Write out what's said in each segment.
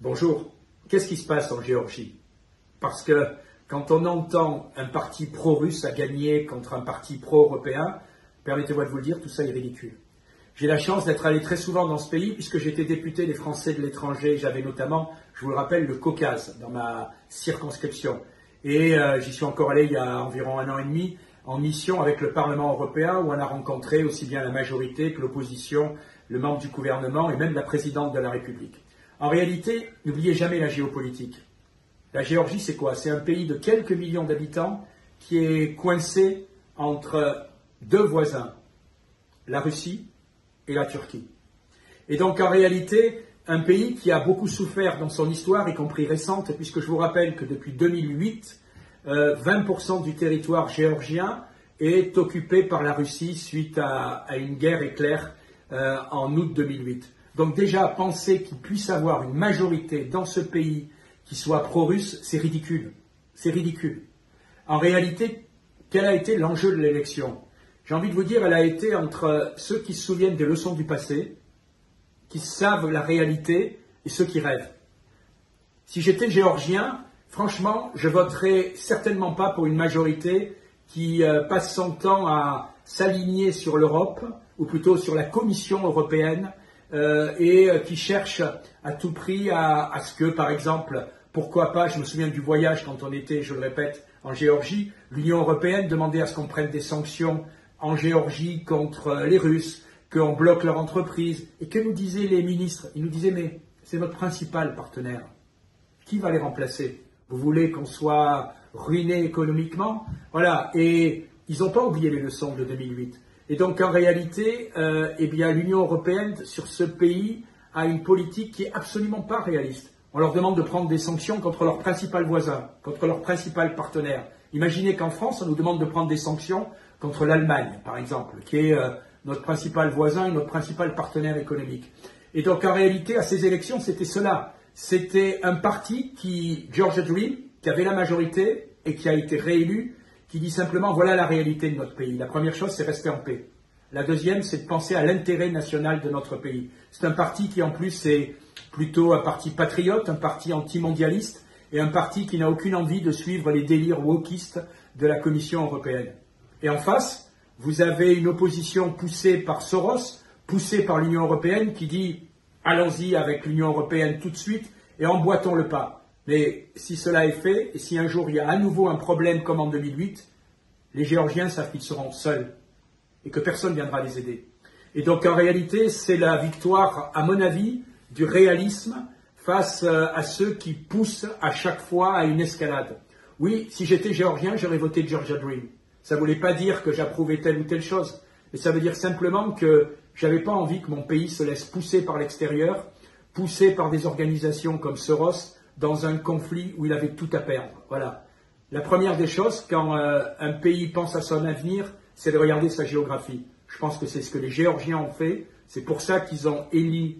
Bonjour, qu'est-ce qui se passe en Géorgie? Parce que quand on entend un parti pro-russe à gagner contre un parti pro-européen, permettez-moi de vous le dire, tout ça est ridicule. J'ai la chance d'être allé très souvent dans ce pays puisque j'étais député des Français de l'étranger. J'avais notamment, je vous le rappelle, le Caucase dans ma circonscription. Et j'y suis encore allé il y a environ 1 an et demi en mission avec le Parlement européen où on a rencontré aussi bien la majorité que l'opposition, le membre du gouvernement et même la présidente de la République. En réalité, n'oubliez jamais la géopolitique. La Géorgie, c'est quoi? C'est un pays de quelques millions d'habitants qui est coincé entre deux voisins, la Russie et la Turquie. Et donc, en réalité, un pays qui a beaucoup souffert dans son histoire, y compris récente, puisque je vous rappelle que depuis 2008, 20% du territoire géorgien est occupé par la Russie suite à une guerre éclair en août 2008. Donc déjà, penser qu'il puisse avoir une majorité dans ce pays qui soit pro-russe, c'est ridicule. C'est ridicule. En réalité, quel a été l'enjeu de l'élection? J'ai envie de vous dire, elle a été entre ceux qui se souviennent des leçons du passé, qui savent la réalité, et ceux qui rêvent. Si j'étais géorgien, franchement, je voterais certainement pas pour une majorité qui passe son temps à s'aligner sur l'Europe, ou plutôt sur la Commission européenne, et qui cherche à tout prix à ce que, par exemple, pourquoi pas, je me souviens du voyage quand on était, je le répète, en Géorgie, l'Union européenne demandait à ce qu'on prenne des sanctions en Géorgie contre les Russes, qu'on bloque leur entreprise. Et que nous disaient les ministres? Ils nous disaient, mais c'est votre principal partenaire. Qui va les remplacer? Vous voulez qu'on soit ruiné économiquement? Voilà, et ils n'ont pas oublié les leçons de 2008. Et donc, en réalité, eh bien, l'Union européenne, sur ce pays, a une politique qui est absolument pas réaliste. On leur demande de prendre des sanctions contre leur principal voisin, contre leur principal partenaire. Imaginez qu'en France, on nous demande de prendre des sanctions contre l'Allemagne, par exemple, qui est notre principal voisin et notre principal partenaire économique. Et donc, en réalité, à ces élections, c'était cela. C'était un parti qui, Georgian Dream, qui avait la majorité et qui a été réélu, qui dit simplement, voilà la réalité de notre pays. La première chose, c'est rester en paix. La deuxième, c'est de penser à l'intérêt national de notre pays. C'est un parti qui, en plus, est plutôt un parti patriote, un parti antimondialiste, et un parti qui n'a aucune envie de suivre les délires wokistes de la Commission européenne. Et en face, vous avez une opposition poussée par Soros, poussée par l'Union européenne, qui dit, allons-y avec l'Union européenne tout de suite, et emboîtons le pas. Mais si cela est fait, et si un jour il y a à nouveau un problème comme en 2008, les Géorgiens savent qu'ils seront seuls et que personne ne viendra les aider. Et donc en réalité, c'est la victoire, à mon avis, du réalisme face à ceux qui poussent à chaque fois à une escalade. Oui, si j'étais Géorgien, j'aurais voté Georgian Dream. Ça ne voulait pas dire que j'approuvais telle ou telle chose, mais ça veut dire simplement que je n'avais pas envie que mon pays se laisse pousser par l'extérieur, pousser par des organisations comme Soros, dans un conflit où il avait tout à perdre. Voilà. La première des choses, quand un pays pense à son avenir, c'est de regarder sa géographie. Je pense que c'est ce que les Géorgiens ont fait. C'est pour ça qu'ils ont élu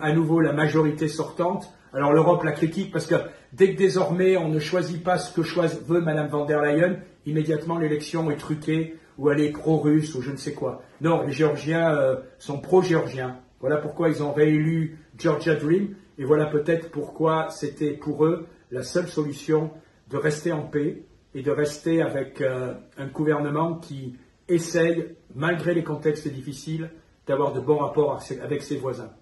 à nouveau la majorité sortante. Alors l'Europe la critique parce que dès que désormais on ne choisit pas ce que veut Madame Van der Leyen, immédiatement l'élection est truquée ou elle est pro-russe ou je ne sais quoi. Non, les Géorgiens sont pro-géorgiens. Voilà pourquoi ils ont réélu Georgian Dream. Et voilà peut-être pourquoi c'était pour eux la seule solution de rester en paix et de rester avec un gouvernement qui essaye, malgré les contextes difficiles, d'avoir de bons rapports avec ses voisins.